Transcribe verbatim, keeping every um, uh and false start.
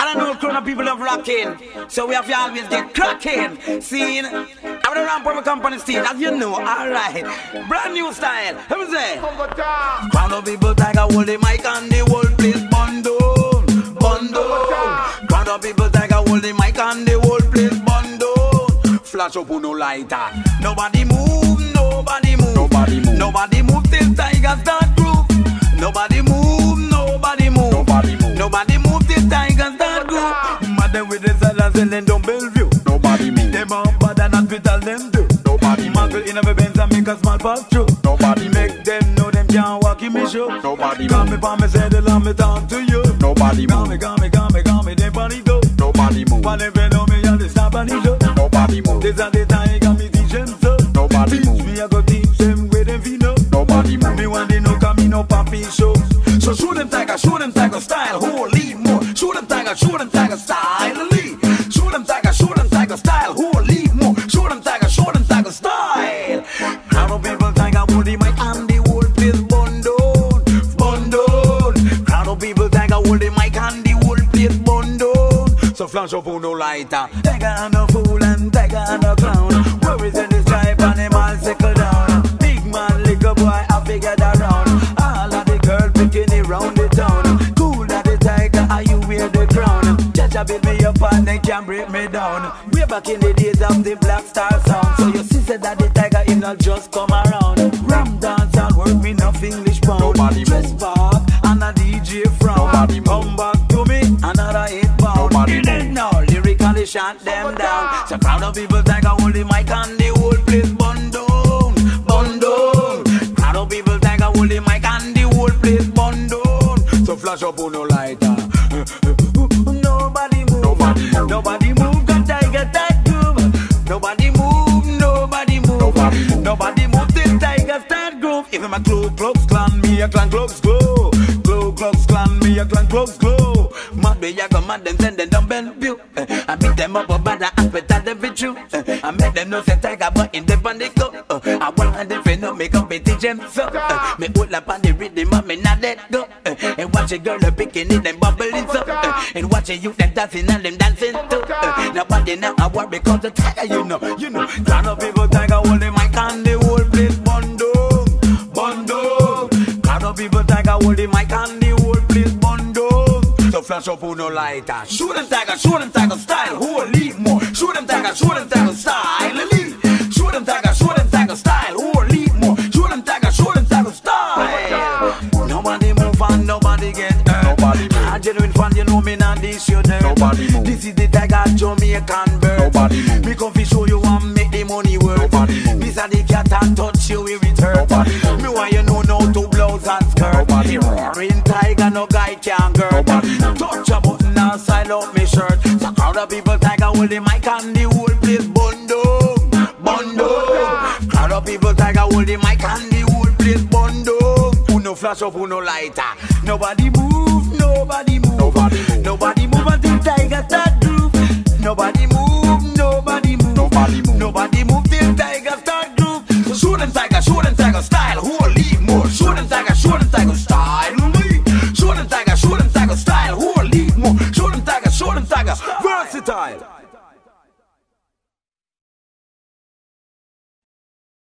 I don't know crowd of people love rocking, so we have to always get cracking. Seen, I'm the ramp of a company stage, as you know, alright. Brand new style, let me say. Crowd of people, Tiger hold the mic and the whole place bundle, bundle. Crowd of people, Tiger hold the mic and the whole place bundle. Flash up on no lighter. Nobody move, nobody move, nobody move, nobody move till Tiger start groove. Nobody move, nobody move, nobody move, nobody move till Tiger start. Them with the silence and then don't Bellevue. Nobody move. Them are bad and hospital them do. Nobody muggle in a Benz and make a small pass through. Nobody make them know them can't walk in me show. Nobody move. Got me for me said and me down to you. Nobody move. Got me, got me, got me, got me, they bunny go. Nobody move. For them know me and they stop and show. Nobody move. This and the time got me teach them so. Nobody move. Me I go teach them with them vino. Nobody move. Me want they know Camino Papi show. So show them Tiger, show them Tiger style. Holy more. Show them Tiger, show them Tiger style. So flash up on no lighter. Tiger and a fool and Tiger and a clown. Worries in the stripe and them all sickle down. Big man, little boy, I figured around. All of the girls picking it round the town. Cool at the Tiger, are you wear the crown? Cha-cha beat me up and they can't break me down. Way back in the days of the Black Star sound. So your sister that the Tiger, it not just come around. Ram dance and work me enough English pound. Nobody dress back and a D J frown. Nobody come back to me, another hit pound. Nobody shut them down. So crowd of people Tiger hold the mic and the whole place burn down, burn down. Crowd of people Tiger hold the mic and the whole place burn down. So flash up on no lighter. Nobody move, nobody move, nobody move, got Tiger that groove. Nobody move, nobody move, nobody move, nobody move till Tiger start groove. Even my clothes clocks clan me a clan clocks glow, glow clocks clan me a clan clocks glow. Mad way I go mad them send them down Bellevue. I beat them up about the hospital, they be true. uh, I make them know say Tiger, but in the band they go. uh, I want and they feel no make up me teach them so. uh, Me hold up on the rhythm and me not let go. uh, And watch a girl picking it and bubbling so. uh, And watch a youth them dancing and them dancing too. uh, Nobody now I worry because the Tiger, you know, you know. Crowd of people Tiger hold the mic and the whole place burn down, burn down. Crowd of people Tiger hold the mic and the whole place burn down. So flash up on no lighter. Shoot them Tiger, shoot them Tiger style. Who will leave more? Shoot them Tiger, shoot them Tiger style. Shoot them Tiger, shoot them Tiger style. Who will leave more? Shoot them Tiger, shoot them Tiger style. Nobody move and nobody get hurt. Nobody move. A genuine fan, you know me now this your dirt. Nobody move. This is the Tiger Jamaican bird. Nobody move. Me come fi show you and make the money work. Nobody move. This a the cat and touch you with return. Nobody move. Me want you know now to blouse and skirt. Nobody move. Tiger no guy can girl. Nobody touch a button and style up me shirt. So crowd of people Tiger hold the mic and the whole place burn down, burn down. Crowd of people Tiger hold the mic and the whole place burn down. Who no flash up, who no lighter. Nobody move, nobody move, nobody move, nobody move until Tiger start groove. Nobody move,